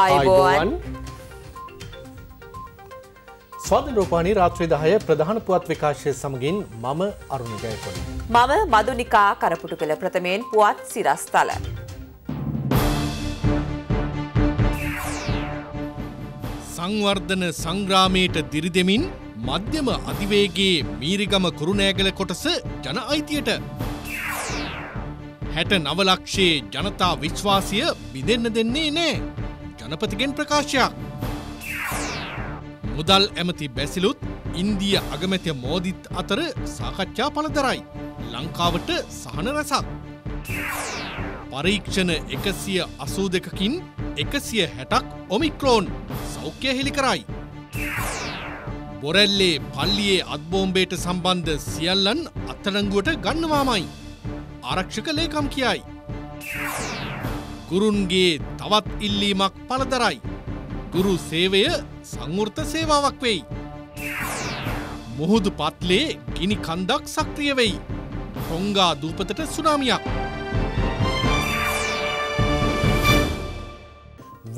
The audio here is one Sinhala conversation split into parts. आयुष्मान स्वाद रूपाणी रात्रि दाहय प्रधान पुआत विकास समगीन मामा अरुण जयपुरी मामा माधुनिका करपुटुकल प्रथमेन पुआत सिरास्ताल සංවර්ධන සංග්‍රාමයට දිරිදෙමින් මධ්‍යම අධිවේගයේ මීරිගම කුරුණෑගල කොටස ජන අයිතියට 69 ලක්ෂයේ ජනතා විශ්වාසය බිඳෙන්න දෙන්නේ නැහැ. ජනපතිගෙන් ප්‍රකාශයක්. මුදල් ඇමති බැසිලුත් ඉන්දියා අගමැති මෝදිත් අතර සාකච්ඡා පළදරයි. ලංකාවට සහන රසක්. පරීක්ෂණ 182කින් 160ක් ඔමික්‍රෝන් සෞඛ්‍ය හෙළි කරයි. බොරැල්ලේ පල්ලියේ අත්බෝම්බයට සම්බන්ධ සියල්ලන් අත්අඩංගුවට ගන්නවාමයි ආරක්ෂක ලේකම් කියයි. ගුරුන්ගේ තවත් ඉල්ලීමක් පළදරයි. ගුරු සේවය සංවෘත සේවාවක් වෙයි. මුහුදු පත්ලේ ගිනි කන්දක් සක්‍රිය වෙයි. ටොංගා දූපතට සුනාමියක්.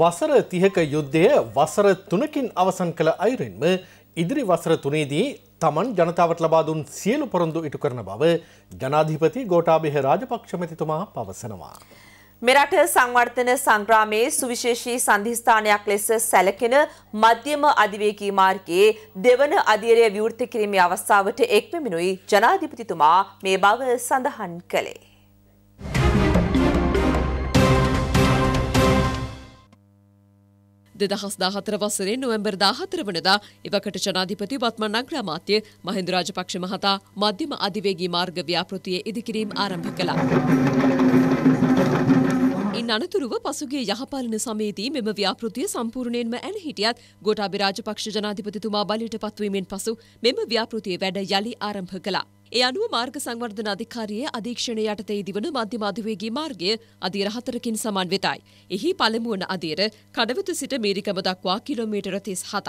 වසර 30ක යුද්ධය වසර 3කින් අවසන් කළ අයුරින්ම ඉදිරි වසර 3ේදී තමන් ජනතාවට ලබා දුන් සියලු පොරොන්දු ඉටු කරන බව ජනාධිපති ගෝඨාභය රාජපක්ෂ මැතිතුමා පවසනවා. මෙරට සංවර්ධන සංග්‍රාමයේ සුවිශේෂී සම්දිස්ථානයක් ලෙස සැලකෙන මධ්‍යම අධිවේගී මාර්ගයේ දෙවන අධීරය විවෘත කිරීමේ අවස්ථාවට එක්වමිනුයි ජනාධිපතිතුමා මේ බව සඳහන් කළේ. वसरे नोवेम्बर 14 वनदा इवकट जनाधिपति बत्मन नगरामात्य महिंद राजपक्ष महता मध्यम अधिवेगी मार्ग व्यापृतिये इदिकिरीम आरंभ कला. ඉන් අනතුරුව පසුගිය යහපාලන සමයේදී මෙම ව්‍යාපෘතිය සම්පූර්ණයෙන්ම ඇන හිටියත් ගෝඨාභය රාජපක්ෂ ජනාධිපතිතුමා බලයට පත්වීමෙන් පසු මෙම ව්‍යාපෘතිය වැඩ යලි ආරම්භ කළා. ඒ අනුව මාර්ග සංවර්ධන අධිකාරියේ අධීක්ෂණය යටතේ දිවන මධ්‍යම අධිවේගී මාර්ගය අදියර 4කින් සමන්විතයි. එහි පළමු වන අදියර කඩවත සිට මීරිගම දක්වා කිලෝමීටර 37ක්.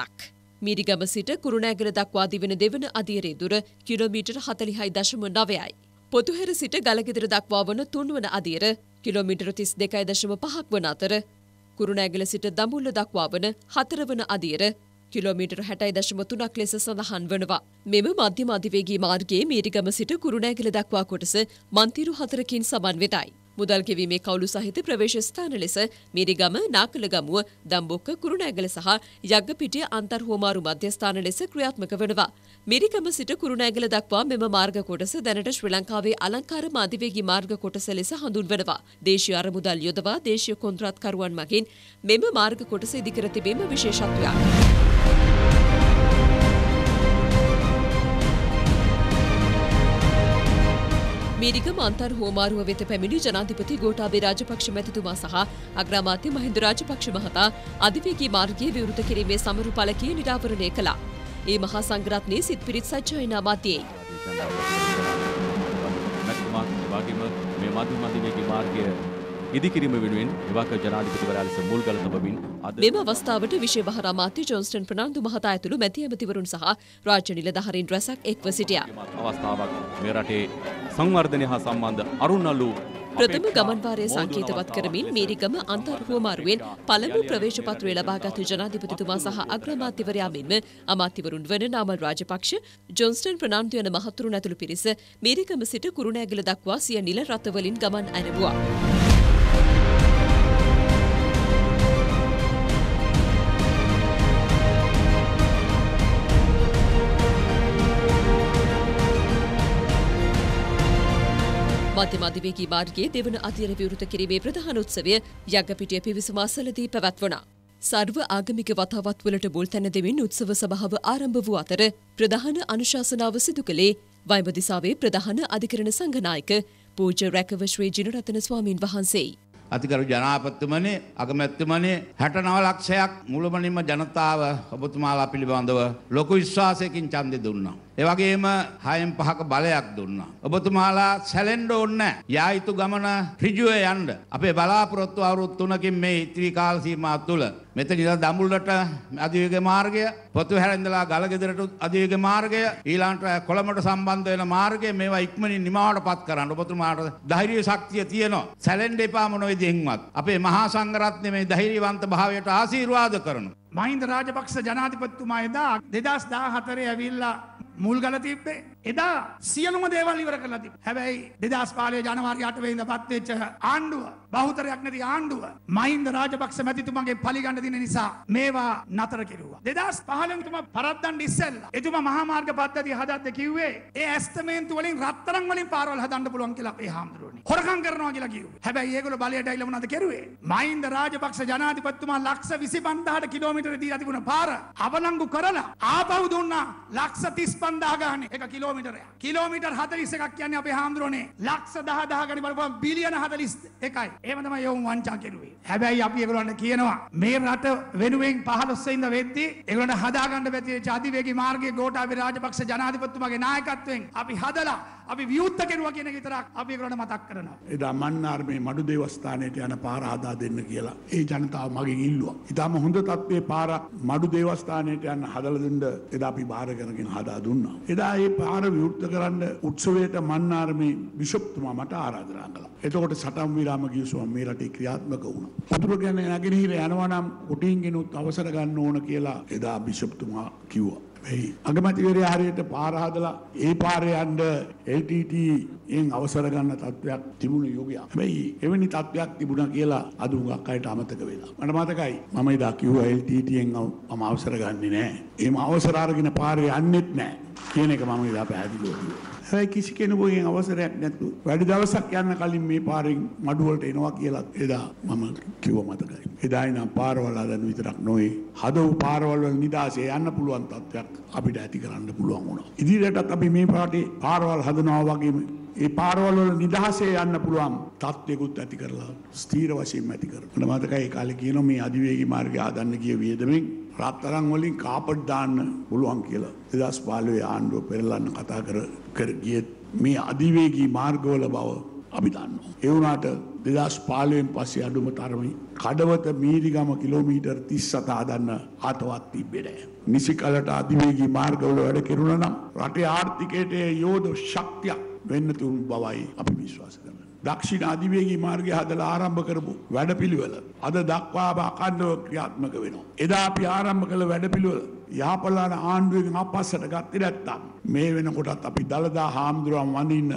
මීරිගම සිට කුරුණෑගල දක්වා දිවෙන දෙවන අදියරේ දුර කිලෝමීටර 46.9යි. පොතුහැර සිට ගලගෙදර දක්වා වන තුන්වන අදියර කිලෝමීටර 32.5ක් වන අතර කුරුණෑගල සිට දඹුල්ල දක්වා වන හතරවන අදියර කිලෝමීටර 60.3ක් ලෙස සඳහන් වනවා. මෙම මධ්‍යම අධිවේගී මාර්ගයේ මීරිගම සිට කුරුණෑගල දක්වා කොටස මන්තිරු 4කින් සමන්විතයි. මුදල් ගෙවීමේ කවුළු සහිත ප්‍රවේශ ස්ථාන ලෙස මීරිගම, නාකලගමුව, දම්බොක්ක, කුරුණෑගල සහ යග්ගපිටිය අන්තර් හෝමාරු මධ්‍යස්ථාන ලෙස ක්‍රියාත්මක වෙනවා. මීරිගම සිට කුරුණෑගල දක්වා මෙම මාර්ග කොටස දැනට ශ්‍රී ලංකාවේ අලංකාරම අධිවේගී මාර්ග කොටස ලෙස හඳුන්වනවා. දේශීය අරමුදල් යොදවා දේශීය කොන්ත්‍රාත්කරුවන් මගින් මෙම මාර්ග කොටස ඉදිකර තිබීම විශේෂත්වයක්. මීරිගම අන්තර් හෝමාරුව වෙත පැමිණි ජනාධිපති ගෝඨාභය රාජපක්ෂ මැතිතුමා සහ අග්‍රාමාත්‍ය මහින්ද රාජපක්ෂ මහතා අධිවේගී මාර්ගයේ විවෘත කිරීමේ සමරු පළකිය නිරාවරණය කළා. ඒ මහා සංඝරත්නයේ සිත් පිරිත් සජ්ජායනාමාත්‍යයයි. මෙම අවස්ථාවට විශේෂ වහරාමාත්‍ය ජොන්ස්ටන් ප්‍රනාන්දු මහතා ඇතුළු මැති ඇමතිවරුන් සහ රාජ්‍ය නිලධාරීන් රැසක් එක්ව සිටියා. අවස්ථාවක් මේ රටේ සංවර්ධනය හා සම්බන්ධ අරුණලු ප්‍රථම ගමන්වාරය සංකේතවත් කරමින් මීරිගම අන්තර් හෝමාරුවෙන් පළමු ප්‍රවේශ පත්‍රය ලබාගත් ජනාධිපතිතුමා සහ අග්‍රාමාත්‍යවරයා මෙන්ම අමාත්‍යවරුන් වන නාමල් රාජපක්ෂ, ජොන්ස්ටන් ප්‍රනාන්දු යන මහතුරුන් ඇතුළු පිරිස මීරිගම සිට කුරුණෑගල දක්වා සිය නිල රථවලින් ගමන් ඇරඹුවා. මධ්‍යම අධිවේගී මාර්ගයේ දෙවන අධීර විවෘත කිරීමේ ප්‍රධාන උත්සවය යග්ගපිටිය පිවිසුම අසලදී පැවැත්වුණා. සර්ව ආගමික වතාවත්වලට මුල් තැන දෙමින් උත්සව සභාව ආරම්භ වූ අතර ප්‍රධාන අනුශාසනාව සිදු කළේ වයඹදිසාවේ ප්‍රධාන අධිකරණ සංඝනායක පූජ්‍ය රැකව ශ්‍රී ජිනරත්න ස්වාමින් වහන්සේයි. අධිකරු ජනාධිපතිතුමනි, අගමැතිතුමනි, 69 ලක්ෂයක් මුළුමනින්ම ජනතාව ඔබතුමාලා පිළිබඳව ලොකු විශ්වාසයකින් ඡන්දය දුන්නා. एवगेम हायम पहक බලයක් දුන්නා. ඔබතුමාලා සැලෙන්න ඕනේ. යා යුතු ගමන ඍජුව යන්න. අපේ බලාපොරොත්තු අවුරුදු 3කින් මේ ඉතිරි කාල සීමා තුළ මෙතන ඉඳලා දඹුල්ලට අධිවේග මාර්ගය, පොතුහැර ඉඳලා ගලගෙදරට අධිවේග මාර්ගය, ඊළඟට කොළඹට සම්බන්ධ වෙන මාර්ගය මේවා ඉක්මනින් නිමාවටපත් කරන්න. ඔබතුමාට ධෛර්ය ශක්තිය තියෙනවා. සැලෙන්න එපා මොන විදිහින්වත්. අපේ මහා සංඝරත්නය මේ ධෛර්යවන්ත භාවයට ආශිර්වාද කරනවා. මහින්ද රාජපක්ෂ ජනාධිපතිතුමා එදා 2014 ඇවිල්ලා मूल गलती पे इदा सियलुम देवाली वरक गलती है भाई दिदास पाले जनवरी 8 वें बात में आंडुवा बहुतरයක් නැති ආණ්ඩුව මහින්ද රාජපක්ෂ මැතිතුමාගේ පලිගන්න දින නිසා මේවා නතර කෙරුවා 2015 තුමා පරද්දන්න ඉස්සෙල්ලා එතුමා මහා මාර්ග පද්ධතිය හදද්දී කිව්වේ ඒ ඇස්තමේන්තු වලින් රත්තරන් වලින් පාරවල් හදන්න පුළුවන් කියලා අපේ හාමුදුරුවනේ හොරකම් කරනවා කියලා කිව්වා හැබැයි ඒගොල්ලෝ බලයට ඇවිල්ලා මොනවද කෙරුවේ මහින්ද රාජපක්ෂ ජනාධිපතිතුමා ලක්ෂ 25000 කිලෝමීටර දීලා තිබුණ පාර අවලංගු කරලා ආපහු දුන්නා ලක්ෂ 35000 ගානේ එක කිලෝමීටරයක් කිලෝමීටර් 41ක් කියන්නේ අපේ හාමුදුරුවනේ ලක්ෂ 10000 ගානේ බලපුවම බිලියන 41යි එහෙම තමයි යෝන් වංචා කෙරුවේ. හැබැයි අපි ඒගොල්ලන්ට කියනවා මේ රට වෙනුවෙන් 15 ඉඳ වෙද්දී ඒගොල්ලන්ට හදා ගන්න බැතිච්ච අධිවේගී මාර්ගයේ ගෝඨාභය රාජපක්ෂ ජනාධිපතිතුමාගේ නායකත්වයෙන් අපි හදලා අපි ව්‍යුත්ත කෙරුවා කියන එක විතරක් අපි ඒගොල්ලන්ට මතක් කරනවා. එදා මන්නාර් මේ මඩු දේවස්ථානයට යන පාර හදා දෙන්න කියලා ඒ ජනතාව මගෙන් ඉල්ලුවා. ඊටම හොඳ තත්ත්වයේ පාර මඩු දේවස්ථානයට යන හදලා දෙන්න එදා අපි බාර කරගෙන හදා දුන්නා. එදා මේ පාර ව්‍යුත්ත කරන්න උත්සවයට මන්නාර් මේ බිෂොප්තුමා මට ආරාධනා කළා. එතකොට සටන් විරාම ගිය मेरटे क्रियात्मक अवसर गला बिशप्तुमा क्यूआ අගමැතිවරයා හරියට පාර හදලා ඒ පාරේ යන්න LTT එන් අවසර ගන්න තත්වයක් තිබුණ යෝගියා. හැබැයි එවැනි තත්වයක් තිබුණා කියලා අද උඟක් අයට අමතක වෙලා. මට මතකයි මම එදා කිව්වා LTT එන් මම අවසර ගන්නෙ නෑ. එහෙම අවසර අරගෙන පාරේ යන්නෙත් නෑ කියන එක මම එදා පැහැදිලිව කිව්වා. හැබැයි කිසි කෙනෙකුගේ අවසරයක් නැතුව වැඩි දවසක් යන්න කලින් මේ පාරෙන් මඩුව වලට එනවා කියලා එදා මම කිව්වා මතකයි. එදා ඉඳන් පාරවල් හදන විතරක් නොවේ හදව පාරවල් වල නිදාසේ යන්න පුළුවන් තත්වයක් අපිට ඇති කරන්න පුළුවන් වුණා. ඉදිරියටත් අපි මේ පාටේ පාරවල් හදනවා වගේම ඒ පාරවල් වල නිදහසේ යන්න පුළුවන් තත්ත්වයකට ඇති කරලා ස්ථීර වශයෙන් ඇති කරනවා. මම මතකයි ඒ කාලේ කියනවා මේ අධිවේගී මාර්ගය හදන්න ගිය වියදමෙන් රත්තරන් වලින් කාපට් දාන්න පුළුවන් කියලා 2015 ආණ්ඩුව පෙරලන්න කතා කර ගිය මේ අධිවේගී මාර්ගවල බව අපි දන්නවා. ඒ වුණාට 2015 පස්සේ අඩුම තරමේ කඩවත මීරිගම කිලෝමීටර් 37 හදන්න ආතවත් තිබ්බේ නැහැ. නිසිකලට අධිවේගී මාර්ගවල වැඩ කෙරුණා නම් රටේ ආර්ථිකයට යොද ශක්තියක් වෙන්න තුරු බවයි අපි විශ්වාස කරනවා. දක්ෂිණ අධිවේගී මාර්ගය හදලා ආරම්භ කරපු වැඩපිළිවෙල අද දක්වා අඛණ්ඩව ක්‍රියාත්මක වෙනවා. එදා අපි ආරම්භ කළ වැඩපිළිවෙල යහපලාන ආණ්ඩුවෙන් අපස්සට ගත්තේ නැත්තම් මේ වෙනකොටත් අපි දලදා හාමුදුරුවන් වඳින්න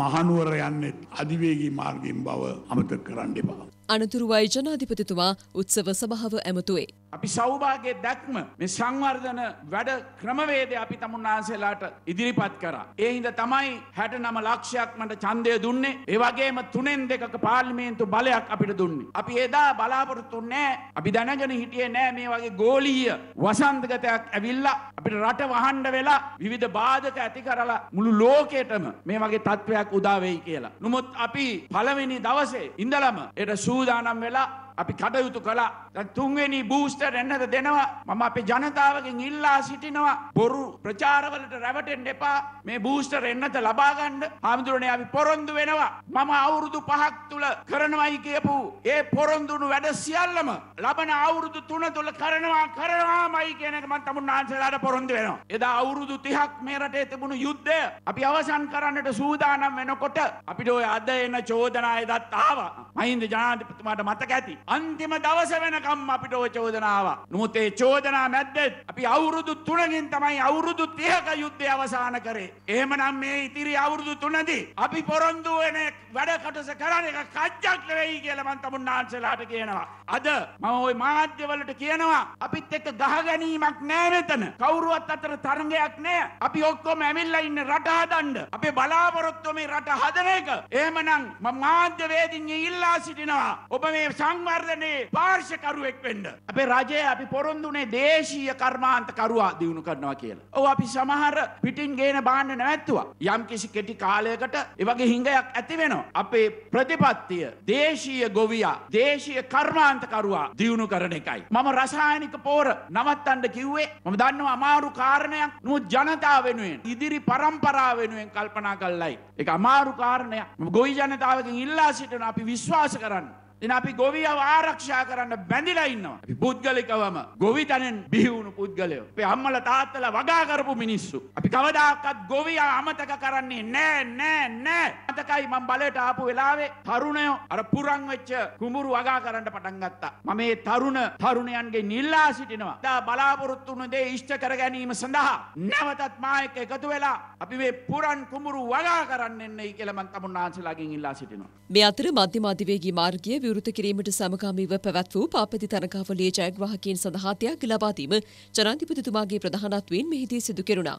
මහනුවර යන්නේ අධිවේගී මාර්ගයෙන් බව අමතක කරන්න එපා. අනතුරුවයි ජනාධිපතිතුමා උත්සව සභාව ඇමතුවේ. අපි සෞභාගයේ දැක්ම මේ සංවර්ධන වැඩ ක්‍රමවේදය අපි තමුන්නාන්සේලාට ඉදිරිපත් කරා. ඒ හින්දා තමයි 69 ලක්ෂයක් මට ඡන්දය දුන්නේ. ඒ වගේම 3/2ක පාර්ලිමේන්තු බලයක් අපිට දුන්නේ. අපි එදා බලාපොරොත්තු නැහැ. අපි දැනගෙන හිටියේ නැහැ මේ වගේ ගෝලීය වසන්තගතයක් ඇවිල්ලා අපිට රට වහන්න වෙලා විවිධ බාධක ඇති කරලා මුළු ලෝකෙටම මේ වගේ තත්ත්වයක් උදා වෙයි කියලා. නමුත් අපි පළවෙනි දවසේ ඉඳලම ඒට සූදානම් වෙලා අපි කටයුතු කළා. දැන් තුන්වෙනි බූස්ටර් එන්නද දෙනවා. මම අපේ ජනතාවගෙන් ඉල්ලා සිටිනවා බොරු ප්‍රචාරවලට රැවටෙන්න එපා. මේ බූස්ටර් එන්නද ලබා ගන්න ආමතුරුනේ අපි පොරොන්දු වෙනවා. මම අවුරුදු 5ක් තුල කරනවායි කියපු ඒ පොරොන්දුණු වැඩ සියල්ලම ලබන අවුරුදු 3 තුල කරනවාමයි කියන එක මම තමුන්නාන්සලාට පොරොන්දු වෙනවා. එදා අවුරුදු 30ක් මේ රටේ තිබුණු යුද්ධය අපි අවසන් කරන්නට සූදානම් වෙනකොට අපිට ඔය අද එන චෝදනා එදත් ආවා. මහින්ද ජනාධිපතිතුමාට මතක ඇති. අන්තිම දවස වෙනකම් අපිට ඔය චෝදනාව. නමුත් ඒ චෝදනා මැද්දෙත් අපි අවුරුදු 3කින් තමයි අවුරුදු 30ක යුද්ධය අවසන් කරේ. එහෙමනම් මේ ඉතිරි අවුරුදු 3දී අපි පොරොන්දු වෙන වැඩ කොටස කරන එක කච්චක් නෙවෙයි කියලා මම තමුන්නාන්සලාට කියනවා. අද මම ওই මාධ්‍ය වලට කියනවා අපිත් එක්ක ගහ ගැනීමක් නෑ මෙතන. කවුරුවත් අතර තරංගයක් නෑ. අපි ඔක්කොම ඇවිල්ලා ඉන්නේ රට හදන්න. අපේ බලාපොරොත්තු මේ රට හදන එක. එහෙමනම් මම මාධ්‍ය වේදින් ඉල්ලා සිටිනවා. ඔබ මේ සංවාද संवर्धने पार्श्व करू एक पेंड अपे राज्य अपे पोरोंदुने देशीय कर्मांत करुआ दिवनु करना केल ओ अपे समाहर पिटिंग गेन बांड नवैतुआ याम किसी केटी काले कट इवाके हिंगे अतिवेनो अपे प्रतिपत्तिय देशीय गोविया देशीय कर्मांत करुआ दिवनु करने काई मम रासायनिक पोर नवत्तंड किवे मम दान्नो अमारु कारणයක් नु जनताव වෙනුවෙන් ඉදිරි පරම්පරාව වෙනුවෙන් කල්පනා කළයි ඒක අමාරු කාරණයක් මම ගොවි ජනතාවගෙන් ඉල්ලා සිටින අපි විශ්වාස කරන්නේ දින අපි ගොවිව ආරක්ෂා කරන්න බැඳිලා ඉන්නවා අපි පුද්ගලිකවම ගොවි තනෙන් බිහි වුණු පුද්ගලයෝ අපි අම්මලා තාත්තලා වගා කරපු මිනිස්සු අපි කවදාකවත් ගොවිව අමතක කරන්නේ නෑ නෑ නෑ අතකයි මම බලයට ආපු වෙලාවේ තරුණයෝ අර පුරන් වෙච්ච කුඹුරු වගා කරන්න පටන් ගත්තා මම මේ තරුණයන්ගේ නිල්ලා සිටිනවා දා බලාපොරොත්තු වුණ දේ ඉෂ්ට කර ගැනීම සඳහා නැවතත් මායක එකතු වෙලා අපි මේ පුරන් කුඹුරු වගා කරන්නේ නැයි කියලා මම තමුන්නාන්සලාගෙන් ඉල්ලා සිටිනවා මේ අතර මධ්‍යම අධිවේගී මාර්ගයේ විරුද්ධ කිරීමට සමගාමීව පැවැත් වූ පාපති තනකාවලියේ ජයග්‍රාහකයන් සඳහා ත්‍යාග ලබා දීම ජනාධිපතිතුමාගේ ප්‍රධානත්වයෙන් මෙහිදී සිදු කෙරුණා.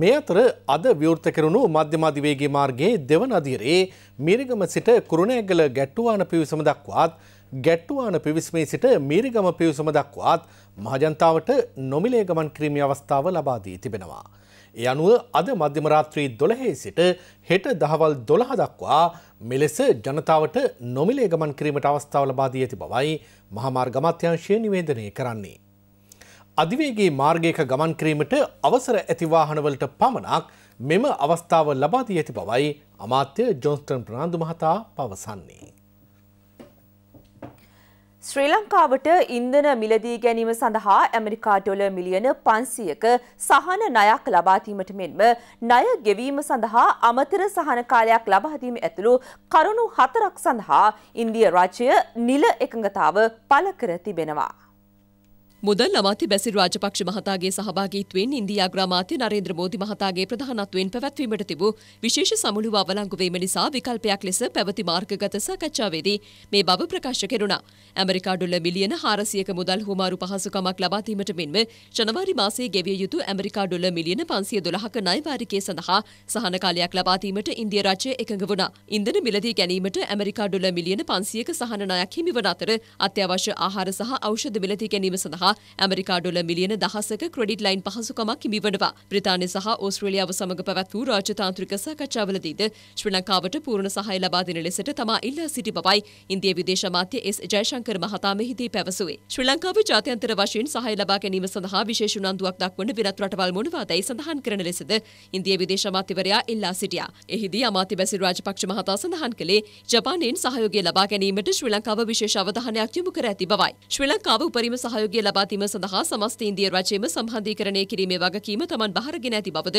මේ අතර අද විවෘත කෙරුණු මධ්‍යම අධිවේගී මාර්ගයේ දෙවන අදියරේ මීරිගම සිට කුරුණෑගල ගැට්ටුවාන පිවිසම දක්වාත් ගැට්ටුවාන පිවිසමේ සිට මීරිගම පිවිසම දක්වාත් මහජනතාවට නොමිලේ ගමන් කිරීමේ අවස්ථාව ලබා දී තිබෙනවා. යනුව අද මධ්‍යම රාත්‍රී 12 සිට හෙට දහවල් 12 දක්වා මෙලෙස ජනතාවට නොමිලේ ගමන් කිරීමට අවස්ථාව ලබා දී ඇති බවයි මහාමාර්ග අමාත්‍යාංශය නිවේදනය කරන්නේ. අධිවේගී මාර්ගයක ගමන් කිරීමට අවසර ඇති වාහනවලට පමණක් මෙම අවස්ථාව ලබා දී ඇති බවයි අමාත්‍ය ජොන්ස්ටන් ප්‍රනාන්දු මහතා පවසන්නේ. ශ්‍රී ලංකාවට ඉන්ධන මිලදී ගැනීම සඳහා ඇමරිකා ඩොලර් මිලියන 500ක සහන ණයක් ලබා දීමට මෙන්ම ණය ගෙවීම සඳහා අමතර සහන කාලයක් ලබා දීම ඇතුළු කරුණු 4ක් සඳහා ඉන්දියා රාජ්‍ය නිල එකඟතාව පළ කර තිබෙනවා. මුදල් අමාත්‍ය බැසිල් රාජපක්ෂ මහතාගේ සහභාගීත්වයෙන් ඉන්දියා අග්‍රාමාත්‍ය නරේන්ද්‍ර මෝදි මහතාගේ ප්‍රධානත්වයෙන් පැවැත්වීමට තිබූ විශේෂ සමුළුව අවලංගු වීම නිසා විකල්පයක් ලෙස පැවති මාර්ගගත සාකච්ඡාවේදී මේ බව ප්‍රකාශ කෙරුණා. ඇමරිකා ඩොලර් මිලියන 400ක මුදල් හුමාරු පහසුකමක් ලබා දීමට මෙන්ම ජනවාරි මාසයේ ගෙවිය යුතු ඇමරිකා ඩොලර් මිලියන 512ක ණය වාරිකයේ සඳහා සහන කාලයක් ලබා දීමට ඉන්දියා රාජ්‍යය එකඟ වුණා. ඉන්ධන මිලදී ගැනීමට ඇමරිකා ඩොලර් මිලියන 500ක සහන ණයක් හිමි වන අතර අත්‍යවශ්‍ය ආහාර සහ ඖෂධ මිලදී ගැනීම සඳහා ඇමරිකා ඩොලර් මිලියන 1000ක ක්‍රෙඩිට් ලයින් පහසුකමක් හිමි වනවා. බ්‍රිතාන්‍ය සහ ඕස්ට්‍රේලියාව සමග පැවැත් වූ රාජ්‍යතාන්ත්‍රික සාකච්ඡාවලදීද ශ්‍රී ලංකාවට පූර්ණ සහාය ලබා දෙන ලෙසට තමා ඉල්ලා සිටි බවයි ඉන්දියාවේ විදේශ අමාත්‍ය එස් ජයශංකර මහතාම හිදී පැවසුවේ. ශ්‍රී ලංකාව ජාත්‍යන්තර වශයෙන් සහාය ලබා ගැනීම සඳහා විශේෂ උනන්දුවක් දක්වන විරත් රටවල් මොනවාදයි සඳහන් කරන ලෙසද ඉන්දියාවේ විදේශ අමාත්‍යවරයා ඉල්ලා සිටියා. එහිදී අමාත්‍ය බැසිල් රාජපක්ෂ මහතා සඳහන් කළේ ජපානයෙන් සහයෝගය ලබා ගැනීමට ශ්‍රී ලංකාව විශේෂ අවධානයක් යොමු කර ඇති බවයි. ශ්‍රී ලංකාව උපරිම සහයෝගය ලබා දීම සඳහා සමස්ත ඉන්දියා රාජ්‍යයම සම්බන්ධීකරණය කිරීමේ වගකීම Taman බහරගෙන ඇති බවද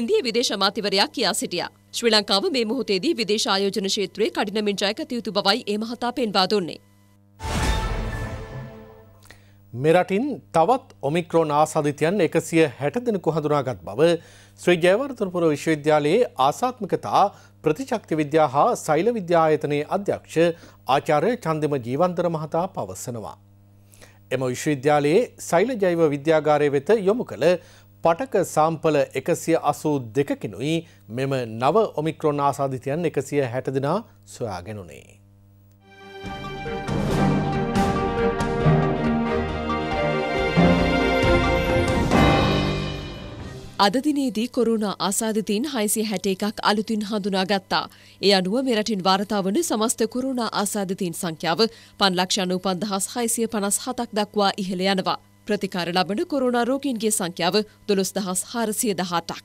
ඉන්දියාවේ විදේශ අමාත්‍යවරයා කියා සිටියා. ශ්‍රී ලංකාව මේ මොහොතේදී විදේශ ආයෝජන ක්ෂේත්‍රයේ කඩිනමින් ජයගත යුතු බවයි ඒ මහතා පෙන්වා දුන්නේ. මෙරටින් තවත් ඔමික්‍රෝන් ආසාධිතයන් 160 දෙනෙකු හඳුනාගත් බව ශ්‍රී ජයවර්ධනපුර විශ්වවිද්‍යාලයේ ආසාත්මිකතා ප්‍රතිචක්ති විද්‍යා හා සෛල විද්‍යා ආයතනයේ අධ්‍යක්ෂ ආචාර්ය චන්දිම ජීවන්තර මහතා පවසනවා. එම විශ්වවිද්‍යාලයේ සෛල ජෛව විද්‍යාගාරය වෙත යොමු කළ පටක සාම්පල 182 කිනුයි මෙම නව ඔමික්‍රෝන් ආසාධිතයන් 160 දෙනා සොයාගෙනුනේ. අද දිනේදී කොරෝනා ආසාදිතයින් 661ක් අලුතින් හඳුනාගත්තා. ඒ අනුව මෙරටින් වාර්තා වන සමස්ත කොරෝනා ආසාදිතයින් සංඛ්‍යාව 5,95,657ක් දක්වා ඉහළ යනවා. ප්‍රතිකාර ලබන කොරෝනා රෝගීන්ගේ සංඛ්‍යාව 12,418ක්.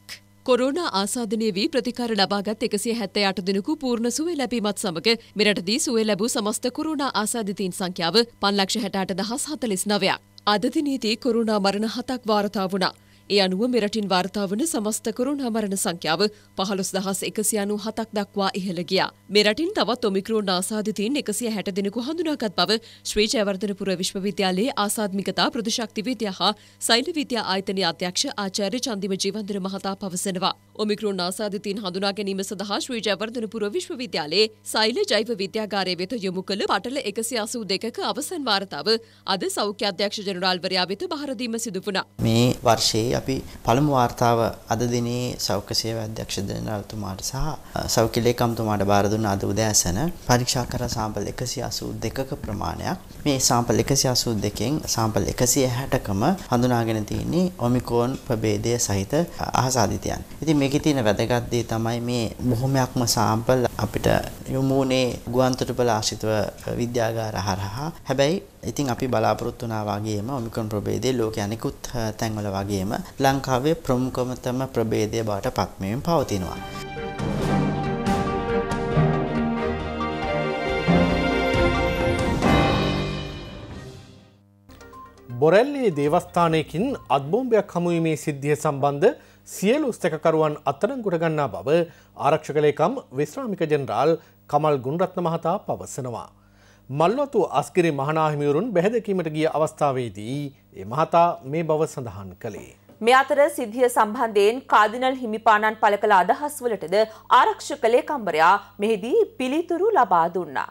කොරෝනා ආසාදනය වී ප්‍රතිකාර ලබාගත් 178 දිනකු පූර්ණ සුවය ලැබීමත් සමග මෙරටදී සුවය ලැබූ සමස්ත කොරෝනා ආසාදිතයින් සංඛ්‍යාව 5,68,049ක්. අද දිනේදී කොරෝනා මරණ 7ක් වාර්තා වුණා. ඒ අනුව මෙරටින් වාර්තා වන සමස්ත කොරෝනා මරණ සංඛ්‍යාව 15,197ක් දක්වා ඉහළ ගියා. මෙරටින් තවත් ඔමික්‍රෝන් ආසාදිතයින් 160 දෙනෙකු හඳුනාගත් බව ශ්‍රී ජයවර්ධනපුර විශ්වවිද්‍යාලයේ ආසාත්මිකතා ප්‍රතිශක්ති විද්‍යා හා සෛල විද්‍යා ආයතනයේ අධ්‍යක්ෂ ආචාර්ය චන්දිම ජීවන්තර මහතා පවසනවා. ඔමික්‍රෝන් ආසාදිතයින් හඳුනා ගැනීම සඳහා ශ්‍රී ජයවර්ධනපුර විශ්වවිද්‍යාලයේ සෛල ජෛව විද්‍යාගාරය වෙත යොමු කළ පටල 182ක අවසන් වාර්තාව අද සෞඛ්‍ය අධ්‍යක්ෂ ජනරාල්වරයා වෙත බහර දීම සිදු වුණා. මේ වර්ෂයේ අපි පළමු වාර්තාව අද දිනේ සෞඛ්‍ය සේවා අධ්‍යක්ෂ ජනරාල්තුමාට සහ සෞඛ්‍ය ලේකම්තුමාට බාර දුන්න අද උදෑසන පරීක්ෂා කර සාම්පල් 182ක ප්‍රමාණයක් මේ සාම්පල් 182කින් සාම්පල් 160කම හඳුනාගෙන තියෙන්නේ ඔමික්‍රෝන් ප්‍රභේදය සහිත අහසාධිතයන්. ඉතින් මේකේ තියෙන වැදගත් දේ තමයි මේ බොහොමයක්ම සාම්පල් අපිට යොමු වුණේ ගුවන්තොටුපළ ආශ්‍රිතව විද්‍යාගාර හරහා. හැබැයි ඉතින් අපි බලාපොරොත්තු වුණා වගේම ඔමික්‍රෝන් ප්‍රභේදයේ ලෝකයේ අනෙකුත් තැන්වල වගේම ලංකාවේ ප්‍රමුඛතම ප්‍රභේදය බවට පත්වමින් පවතිනවා. බොරැල්ලේ දේවස්ථානයකින් අත්බෝම්බයක් හමු වීමේ සිද්ධිය සම්බන්ධ සියලු ස්ථකකරුවන් අත්අඩංගුවට ගන්නා බව ආරක්ෂක ලේකම් විශ්‍රාමික ජෙනරාල් කමල් ගුණරත්න මහතා පවසනවා. मल्लतु अस्किरी महानाहिमिवरुन बेहदकीमट गिय अवस्थावेदी ए महता मे बव संधान कले मे अतर सिद्धिय संबंधेन कार्डिनल हिमिपानन पलकल अदहस वलटद आरक्षक लेखम्बरया मेहिदी पिलितुरु लबा दुन्ना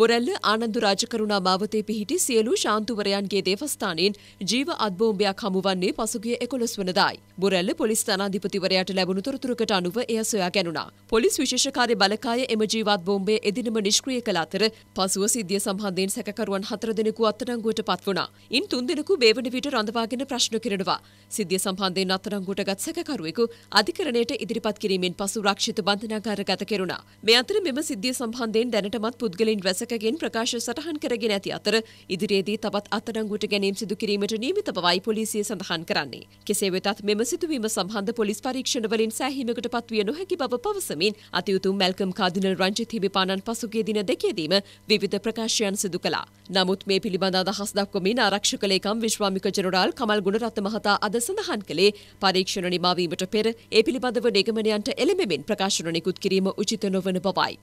බොරැල්ල ආනන්ද රාජකරුණා මාවතේ පිහිටි සියලු ශාන්තුවරයන්ගේ දේවස්ථානයෙන් ජීව අත්බෝම්බයක් හමු වන්නේ පසුගිය 11 වෙනිදායි. බොරැල්ල පොලිස් ස්ථානාධිපතිවරයාට ලැබුණු තොරතුරකට අනුව එය සොයා ගැනුණා. පොලිස් විශේෂ කාර්ය බළකාය එම ජීවත් බෝම්බය එදිනම නිෂ්ක්‍රිය කළ අතර පසුව සිද්ධිය සම්බන්ධයෙන් සැකකරුවන් 4 දෙනෙකු අත්අඩංගුවට පත් වුණා. ඉන් 3 දෙනෙකු බේවන විට රඳවාගෙන ප්‍රශ්න කිරනවා. සිද්ධිය සම්බන්ධයෙන් අත්අඩංගුවට ගත් සැකකරුවෙකු අධිකරණයට ඉදිරිපත් කිරීමෙන් පසු රක්ෂිත බන්ධනාගාරගත කෙරුණා. මේ අතර මෙම සිද්ධිය සම්බන්ධයෙන් දැනටමත් පුද්ගලයන් සකගෙන් ප්‍රකාශ සටහන් කරගෙන ඇති අතර ඉදිරියේදී තවත් අත්අඩංගුවට ගැනීම සිදු කිරීමට නියමිත බවයි පොලිසිය සඳහන් කරන්නේ. කෙසේ වෙතත් මෙම සිදුවීම සම්බන්ධ පොලිස් පරීක්ෂණ වලින් සෑහීමකට පත්විය නොහැකි බව පවසමින් අතිඋතුම් මල්කම් කාඩිනල් රංජිත් හිමිපාණන් පසුගිය දින දෙකේදීම විවිධ ප්‍රකාශයන් සිදු කළා. නමුත් මේ පිළිබඳ අදහස් දක්වමින් ආරක්ෂක ලේකම් විශ්‍රාමික ජෙනරාල් කමල් ගුණරත්න මහතා අද සඳහන් කළේ පරීක්ෂණ නිමා වීමට පෙර ඒ පිළිබඳව නිගමනයන්ට එළඹෙමින් ප්‍රකාශන නිකුත් කිරීම උචිත නොවන බවයි.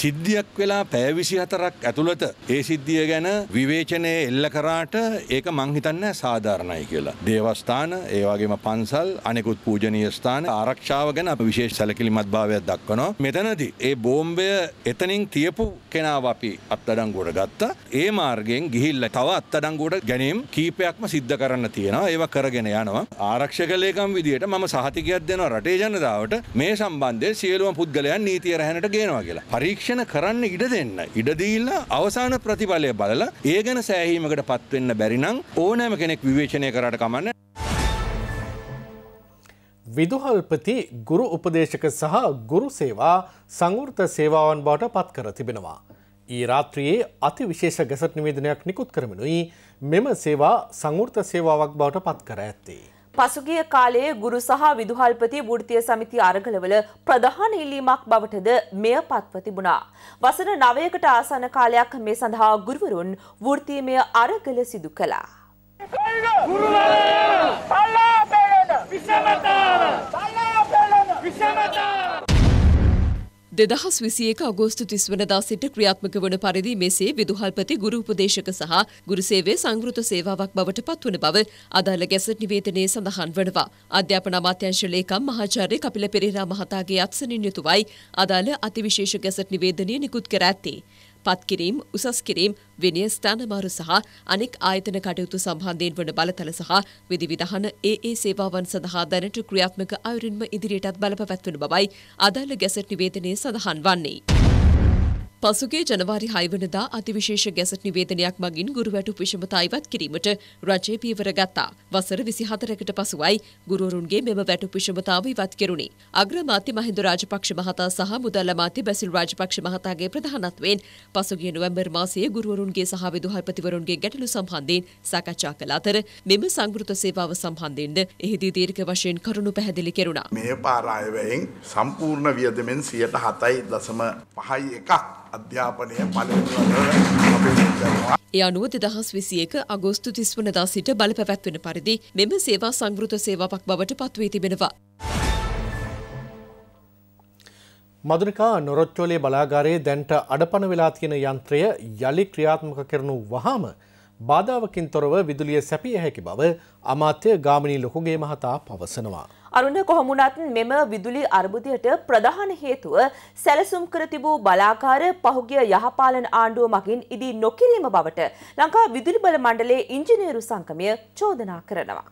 සිද්ධියක් වෙලා පැය 24ක් ඇතුළත ඒ සිද්ධිය ගැන විවේචනය එල්ල කරාට ඒක මං හිතන්නේ සාධාරණයි කියලා. දේවස්ථාන, ඒ වගේම පන්සල්, අනෙකුත් පූජනීය ස්ථාන ආරක්ෂාව ගැන අපි විශේෂ සැලකිලිමත් භාවයක් දක්වනවා. මෙතනදී ඒ බෝම්බය එතනින් තියපු කෙනාව අපි අත්අඩංගුවට ගත්තා. ඒ මාර්ගයෙන් ගිහිල්ලා තව අත්අඩංගුවට ගැනීම කීපයක්ම සිද්ධ කරන්න තියෙනවා. ඒවා කරගෙන යනවා. ආරක්ෂක ලේකම් විදියට මම සහතිකයක් දෙනවා රටේ ජනතාවට මේ සම්බන්ධයෙන් සියලුම පුද්ගලයන් නීතිය රැහැනට ගේනවා කියලා. ක්ෂණ කරන්න ඉඩ දෙන්න. ඉඩ දීලා අවසාන ප්‍රතිඵලය බලලා ඒ ගැන සෑහීමකට පත් වෙන්න බැරි නම් ඕනෑම කෙනෙක් විවේචනය කරාට කමන්නේ. විදුහල්පති ගුරු උපදේශක සහ ගුරු සේවා සංවෘත සේවාවන් බවට පත් කර තිබෙනවා. ඊ රාත්‍රියේ අතිවිශේෂ ගැසට් නිවේදනයක් නිකුත් කරමිනුයි මෙම සේවා සංවෘත සේවාවක් බවට පත් කර ඇත්තේ. පසුගිය කාලයේ ගුරු සහ විදුහල්පති වෘත්තීය සමිති අරගලවල ප්‍රධාන ඉල්ලීමක් බවටද මෙය පත්ව තිබුණා. වසර 9කට ආසන්න කාලයක් මේ සඳහා ගුරුවරුන් වෘත්තීයමය අරගල සිදු කළා. දෙදහස් 21 අගෝස්තු 30 වනදා සිට ක්‍රියාත්මක වන පරිදි මෙසේ විදුහල්පති ගුරු උපදේශක සහ ගුරු සේවයේ සංවෘත සේවාවක් බවට පත්වන බව අදාළ ගැසට් නිවේදනයේ සඳහන් වෙනවා. අධ්‍යාපන අමාත්‍යාංශ ලේකම් මහාචාර්ය කපිල පෙරේරා මහතාගේ අත්සනින් යුතුවයි අදාළ අතිවිශේෂ ගැසට් නිවේදනය නිකුත් කර ඇත්තේ. පත්කිරීම්, උසස් කිරීම්, විනය ස්ථානමාරු සහ අනෙක් ආයතන කටයුතු සම්බන්ධයෙන් වන බලතල සහ විධිවිධාන ඒ සේවාවන් සඳහා දැනට ක්‍රියාත්මක අයුරින්ම ඉදිරියටත් බලපැවැත්වෙන බවයි අදාළ ගැසට් නිවේදනයේ සඳහන් වන්නේ. පසුගේ ජනවාරි 6 වෙනිදා අතිවිශේෂ ගැසට් නිවේදනයක් මගින් ගුරුවැටුප විෂමතා ඉවත් කිරීමට රජය පියවර ගත්තා. වසර 24කට පසුයි ගුරුවරුන්ගේ මෙම වැටුප විෂමතාව ඉවත් කෙරුණේ. අග්‍රාමාත්‍ය මහින්ද රාජපක්ෂ මහතා සහ මුදල් අමාත්‍ය බැසිල් රාජපක්ෂ මහතාගේ ප්‍රධානත්වයෙන් පසුගිය නොවැම්බර් මාසයේ ගුරුවරුන්ගේ සහ විදුහල්පතිවරුන්ගේ ගැටලු සම්බන්ධයෙන් සාකච්ඡා කළ අතර මෙම සංවෘත සේවාව සම්බන්ධයෙන්ද එහිදී දීර්ඝ වශයෙන් කරුණු පැහැදිලි කෙරුණා. මේ පාර ආයවැයෙන් සම්පූර්ණ වියදමෙන් 7.51%. ඒ අනුව 2021 අගෝස්තු 30 වනදා සිට බලපැවැත්වෙන පරිදි මෙම සේවා සංවෘත සේවාවක් බවට පත්වී තිබෙනවා. මදුනිකා නොරොච්චෝලේ බලාගාරයේ දැන්ට අඩපණ වෙලා තියෙන යන්ත්‍රය යලි ක්‍රියාත්මක කරනු වහාම බාධාවකින් තොරව විදුලිය සැපිය හැකි බව අමාත්‍ය ගාමිණී ලොකුගේ මහතා පවසනවා. අරුණ කොහොමුණත් මෙම විදුලි අර්බුදයට ප්‍රධාන හේතුව සැලසුම් කර තිබූ බලාකාර පහුගිය යහපාලන ආණ්ඩුව මගින් ඉදි නොකිරීම බවට ලංකා විදුලි බල මණ්ඩලයේ ඉංජිනේරු සංගමය චෝදනා කරනවා.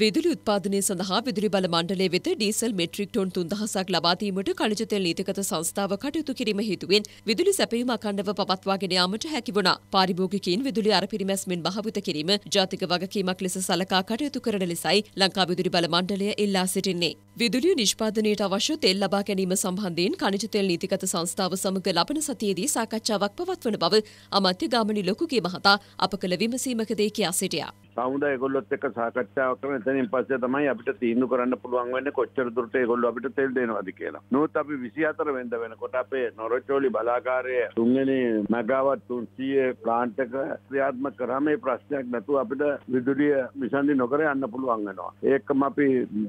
විදුලි උත්පාදනය සඳහා විදුලි බල මණ්ඩලය වෙත ඩීසල් මෙට්‍රික් ටොන් 3000ක් ලබා දීමට කණිජ තෙල් නීතිගත සංස්ථාව කටයුතු කිරීම හේතුවෙන් විදුලි සැපයීම අඛණ්ඩව පවත්වාගෙන යාමට හැකි වුණා. පාරිභෝගිකයින් විදුලි අරපිරිමැස්මෙන් බහවිත කිරීම ජාතික වගකීමක් ලෙස සලකා කටයුතු කරන ලෙසයි ලංකා විදුලි බල මණ්ඩලය ඉල්ලා සිටින්නේ. විදුලි නිෂ්පාදනයට අවශ්‍ය තෙල් ලබා ගැනීම සම්බන්ධයෙන් කණිජ තෙල් නීතිගත සංස්ථාව සමග ලබන සතියේදී සාකච්ඡාවක් පවත්වන බව අමාත්‍ය ගාමිණී ලොකුගේ මහතා අප කළ විමසීමකදී කියා සිටියා. සමුදාය ඒගොල්ලොත් එක්ක සාකච්ඡාවක් කරන එතනින් පස්සේ තමයි අපිට තීන්දුව කරන්න පුළුවන් වෙන්නේ කොච්චර දුරට ඒගොල්ලෝ අපිට තෙල් දෙනවද කියලා. නමුත් අපි 24 වෙනිදා වෙනකොට අපේ නොරොච්චෝලි බලාගාරයේ තුන්වෙනි මෙගාවාට් 300 ප්ලාන්ට් එක ක්‍රියාත්මක කරාම මේ ප්‍රශ්නයක් නැතුව අපිට විදුලිය විසඳි නොකර යන්න පුළුවන් වෙනවා. ඒකම අපි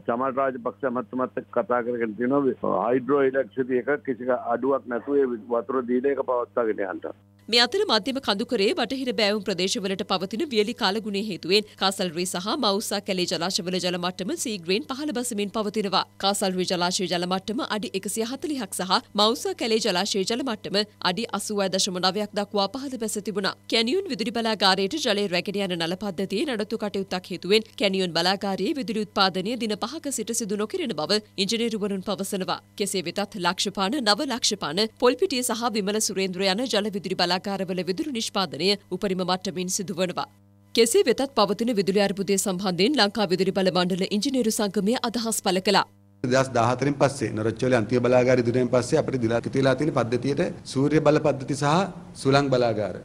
සමල් රාජපක්ෂ මහත්මයාත් එක්ක කතා කරගෙන තියෙනවා හයිඩ්‍රෝ ඉලෙක්ට්‍රිසිටි එක කිසි අඩුවක් නැතුව ඒ වතුර දීලා ඒක පවත්වාගෙන යන්න. මේ අතර මධ්‍යම කඳුකරේ බටහිර බෑවුම් ප්‍රදේශවලට පවතින වියලි කාලගුණයේ හේතුවෙන් කාසල්රේ සහ මවුසා කැලේ ජලාශවල ජල මට්ටම සීග්‍රයෙන් පහළ බසමින් පවතිනවා. කාසල්රේ ජලාශයේ ජල මට්ටම අඩි 140ක් සහ මවුසා කැලේ ජලාශයේ ජල මට්ටම අඩි 80.9ක් දක්වා පහළ බැස තිබුණා. කැනියොන් විදුලි බලාගාරයේට ජලය රැගෙන යන නල පද්ධතියේ නඩත්තු කටයුත්තක් හේතුවෙන් කැනියොන් බලාගාරයේ විදුලි උත්පාදනය දින 5ක සිට සිදු නොකිරෙන බව ඉංජිනේරුවරුන් පවසනවා. කෙසේ වෙතත් ලක්ෂපාන, නවලක්ෂපාන, පොල්පිටිය සහ විමල සුරේන්ද්‍ර යන ජල විදුලි බලා කාරවල විදුලි නිෂ්පාදනය උපරිම මට්ටමින් සිදුවනවා. කෙසේ වෙතත් පවතින විදුලි අර්බුදය සම්බන්ධයෙන් ලංකා විදුලි බල මණ්ඩල ඉංජිනේරු සංගමය අදහස් පළ කළා. 2014න් පස්සේ නොරොච්චෝලේ අන්තිම බලාගාරය ඉදිරියෙන් පස්සේ අපිට දිලාකිතලා තියෙන පද්ධතියට සූර්ය බල පද්ධති සහ සුළං බලාගාර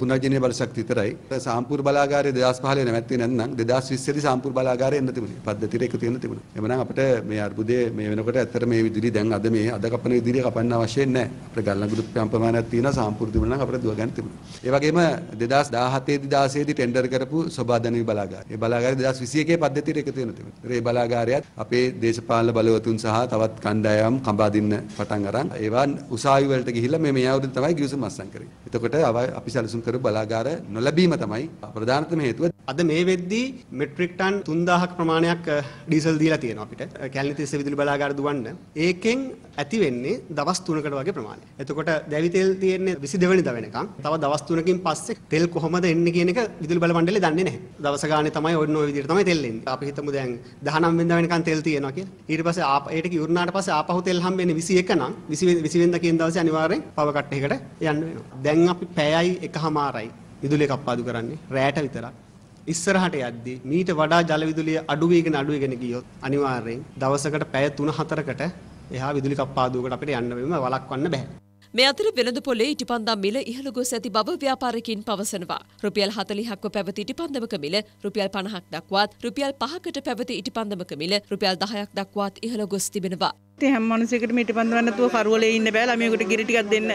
පුනර්ජනනීය බල ශක්තිය විතරයි. සාම්පූර් බලාගාරය 2015 නැවැත්වුවේ නැත්නම් 2020 දී සාම්පූර් බලාගාරය එන්න තිබුණේ. පද්ධතියට එකතු වෙන්න තිබුණා. එමනම් අපිට මේ අර්බුදයේ මේ වෙනකොට ඇත්තට මේ විදුලි දැන් අද මේ අද කපන විදුලිය කපන්න අවශ්‍ය නැහැ. අපිට ගල්නගුරු ප්‍රමාණයක් තියෙනවා සාම්පූර් තිබුණා නම් අපිට දුව ගන්න තිබුණා. ඒ වගේම 2017 දී 16 දී ටෙන්ඩර් කරපු සෝබාදනී බලාගාරය. ඒ බලාගාරය 2021 පද්ධතියට එකතු වෙන්න තිබුණා. ඒ බලාගාරයත් අපේ දේශපාලන බලවතුන් සහ තවත් කණ්ඩායම් කඹා දින්න පටන් අරන් ඒවා උසාවි වලට ගිහිල්ලා මේ අවුරුද්ද තමයි ගිවිසුම් අස්සම් කරේ. එතකොට අපි සැලසුම් කරපු බලාගාර නොලැබීම තමයි ප්‍රධානතම හේතුව. අද මේ වෙද්දී මෙට්‍රික් ටන් 3000ක් ප්‍රමාණයක් ඩීසල් දීලා තියෙනවා අපිට. කැලණිතිස්ස විදුලි බලාගාර දුවන්න. ඒකෙන් ඇති වෙන්නේ දවස් 3කට වගේ ප්‍රමාණයක්. එතකොට දැවි තෙල් තියෙන්නේ 22 වෙනිදා වෙනකන්. තව දවස් 3කින් පස්සේ තෙල් කොහොමද එන්නේ කියන එක විදුලි බල මණ්ඩලය දන්නේ නැහැ. දවස ගානේ තමයි ඔන්න ඔය විදිහට තමයි තෙල් එන්නේ. අපි හිතමු දැන් 19 වෙනිදා වෙනකන් තෙල් තියෙනවා කියලා. ඊට පස්සේ ඒක ඉවරනාට පස්සේ ආපහු තෙල් හම්බෙන්නේ 21 නම් 20 වෙනිදා කියන දවසේ අනිවාර්යෙන් පවර් කට් එකකට යන්න වෙනවා. දැන් අපි පැයයි එකමාරයි විදුලිය කප්පාදු කරන්නේ රැයට විතරක්. ඉස්සරහට යද්දී මීට වඩා ජල විදුලිය අඩු වෙගෙන ගියොත් අනිවාර්යෙන් දවසකට පැය 3-4කට එහා විදුලි කප්පාදුවකට අපිට යන්න වෙම වළක්වන්න බෑ. මේ අතර වෙළඳ පොලේ ඉටිපන්දම් මිල ඉහළ ගොස් ඇති බව ව්‍යාපාරිකයින් පවසනවා. රුපියල් 40ක්ව පැවති ඉටිපන්දමක මිල රුපියල් 50ක් දක්වාත් රුපියල් 5කට පැවති ඉටිපන්දමක මිල රුපියල් 10ක් දක්වාත් ඉහළ ගොස් තිබෙනවා. ඉතින් හැම මිනිසෙකුටම ඉටිපන්දමක් නැතුව කරවලේ ඉන්න බෑ. ළමයෙකුට ගිරි ටිකක් දෙන්න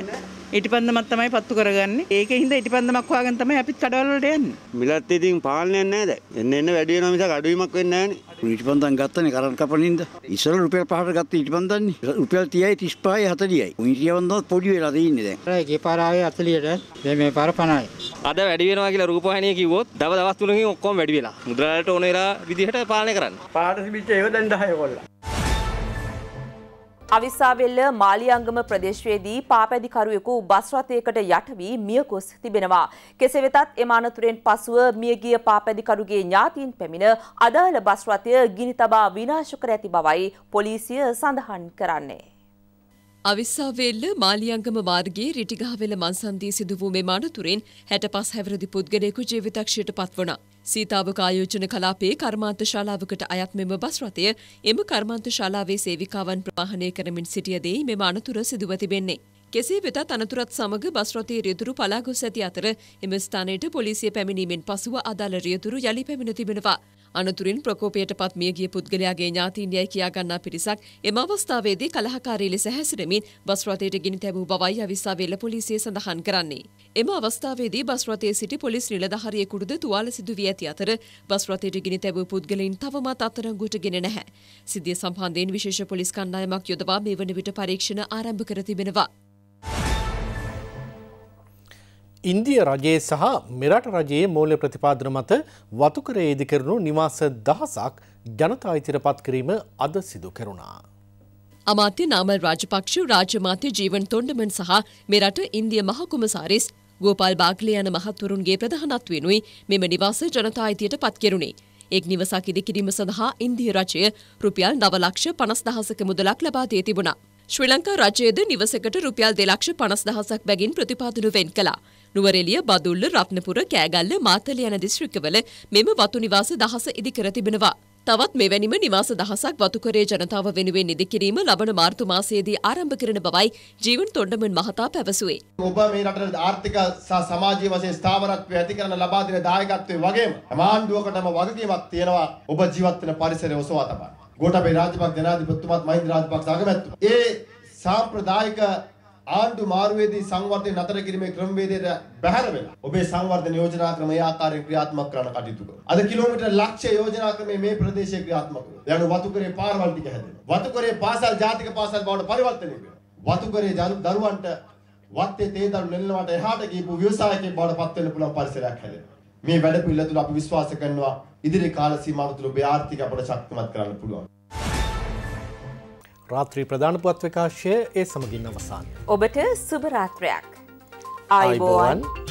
ඉටිපන්දමක් තමයි පත්තු කරගන්නේ. ඒකෙන්ද ඉටිපන්දමක් හොයාගෙන තමයි අපිත් කඩවල වලට යන්නේ. මිලත් ඉතින් පාලනයක් නැහැ දැන්. එන්න වැඩි වෙනවා මිසක් අඩු වීමක් වෙන්නේ නැහනේ. ඉටිපන්දම් ගත්තනේ කරන් කපනින්ද ඉස්සර රුපියල් 5කට ගත්ත ඉටිපන්දම්නේ රුපියල් 30යි 35යි 40යි ඉටිපන්දම් පොඩි වෙලා තියෙන්නේ දැන් ඒකේ පාර ආවේ 40ට දැන් මේ පාර 50යි අද වැඩි වෙනවා කියලා රූපවාහිනිය කිව්වොත් දවස් 3කින් ඔක්කොම වැඩි වෙලා මුද්‍රාලයට ඕන වෙලා විදිහට පාලනය කරන්න පාට තිබිච්ච ඒව දැන් 10 ඒගොල්ලෝ අවිසාවෙල්ල මාලියංගම ප්‍රදේශයේදී පාපැදිකරුවෙකු බස් රථයකට යට වී මියගොස් තිබෙනවා. කෙසේ වෙතත් එම අනතුරෙන් පසුව මියගිය පාපැදිකරුගේ ඥාතීන් පැමිණ අදාළ බස් රථය ගිනි තබා විනාශ කර ඇති බවයි පොලිසිය සඳහන් කරන්නේ. අවිසාවෙල්ල මාලියංගම මාර්ගයේ රිටිගහවෙල මංසන්දී සිදු වූ මෙම අනතුරෙන් 65 හැවිරිදි පුද්ගලයෙකු ජීවිතක්ෂයට පත්වුණා. සීතාවක ආයෝජන කලාපයේ කර්මාන්ත ශාලාවකට අයත් මෙම බස් රථය එම කර්මාන්ත ශාලාවේ සේවිකාවන් ප්‍රවාහනය කරමින් සිටියදී මෙම අනතුර සිදුව තිබෙන්නේ. කෙසේ වෙතත් අනතුරත් සමග බස් රථයේ රියදුරු පලා ගොස් ඇති අතර එම ස්ථානයට පොලිසිය පැමිණීමෙන් පසුව අදාළ රියදුරු යලි පැමිණ තිබෙනවා. අනතුරින් ප්‍රකෝපයට පත් මියගිය පුද්ගලයාගේ ඥාතීන් යයි කියා ගන්නා පිරිසක් එම අවස්ථාවේදී කලහකාරී ලෙස හැසිරෙමින් බස් රථයට ගිනි තැබූ බවයි අවිසාවෙල්ල පොලිසිය සඳහන් කරන්නේ. එම අවස්ථාවේදී බස් රථයේ සිටි පොලිස් නිලධාරියෙකුටද තුවාල සිදු වී ඇති අතර බස් රථයට ගිනි තැබූ පුද්ගලයින් තවමත් අත්අඩංගුවටගෙන නැහැ. සිද්ධිය සම්බන්ධයෙන් විශේෂ පොලිස් කණ්ඩායමක් යොදවා මේ වන විට පරීක්ෂණ ආරම්භ කර තිබෙනවා. ඉන්දිය රජයේ සහ මෙරට රජයේ මූල්‍ය ප්‍රතිපාදන මත වතුකරයේ ඉදි කරනු නිවාස 1000ක් ජනතා අයිතිරපත් කිරීම අද සිදු කෙරුණා. අමාත්‍ය නාමල් රාජපක්ෂ රාජ්‍යමාත්‍ය ජීවන් තොණ්ඩමන් සහ මෙරට ඉන්දිය මහකුමසාරිස් ගෝපාල් බාග්ලේ යන මහත්වරුන්ගේ ප්‍රධානත්වයෙන් මෙම නිවාස ජනතා අයිතියට පත් කෙරුණේ. एक නිවසක් ඉදිකිරීම සඳහා ඉන්දීය රජය රුපියල් 9,50,000ක මුදලක් ලබා දී තිබුණා. ශ්‍රී ලංකා රජයේද නිවසකට රුපියල් 2,50,000ක් බැගින් ප්‍රතිපාදන වෙන් කළා. නුවරඑළිය, බදුල්ල, රත්නපුර, කෑගල්ල, මාතලේ යන දිස්ත්‍රික්කවල මෙම වතු නිවාස 10 ඉදිකර තිබෙනවා. තවත් මෙවැනිම නිවාස 10ක් වතුකරයේ ජනතාව වෙනුවෙන් ඉදිකිරීම ලබන මාර්තු මාසයේදී ආරම්භ කරන බවයි ජීවන් තොණ්ඩමන් මහතා පැවසුවේ. ඔබ මේ රටේ ආර්ථික සහ සමාජීය වශයෙන් ස්ථාවරත්වය ඇති කරන ලබා දෙන දායකත්වයේ වගේම ආණ්ඩුවකටම වගකීමක් තියෙනවා ඔබ ජීවත් වෙන පරිසරය ඔසවා තබන්න. ගෝඨාභය රාජපක්ෂ ජනාධිපතිතුමාත් මහින්ද රාජපක්ෂ අගමැතිතුමා ඒ සාම්ප්‍රදායික ආණ්ඩු මාරුවේදී සංවර්ධනය නතර කිරීමේ ක්‍රමවේදයට බැහැර වෙලා ඔබේ සංවර්ධන යෝජනා ක්‍රමය ආකාරයෙන් ක්‍රියාත්මක කරන කටයුතු කරනවා. අද කිලෝමීටර ලක්ෂ යෝජනා ක්‍රමයේ මේ ප්‍රදේශයේ ක්‍රියාත්මක වෙනවා. යන වතුකරේ පාරවල් ටික හැදෙනවා. වතුකරේ පාසල් ජාතික පාසල් බවට පරිවර්තනය වෙනවා. වතුකරේ දරුවන්ට වත්තේ තේ දළු නෙළනවට එහාට ගියපු ව්‍යවසායකයෙක් බවට පත් වෙන්න පුළුවන් පරිසරයක් හැදෙනවා. මේ වැඩ පිළිවෙල තුල අපි විශ්වාස කරනවා ඉදිරි කාල සීමාව තුල ඔබේ ආර්ථික අපට ශක්තිමත් කරන්න පුළුවන්. රාත්‍රී ප්‍රධාන පුවත් විකාශය ඒ සමගින් අවසන්. ඔබට සුබ රාත්‍රියක්. ආයුබෝවන්.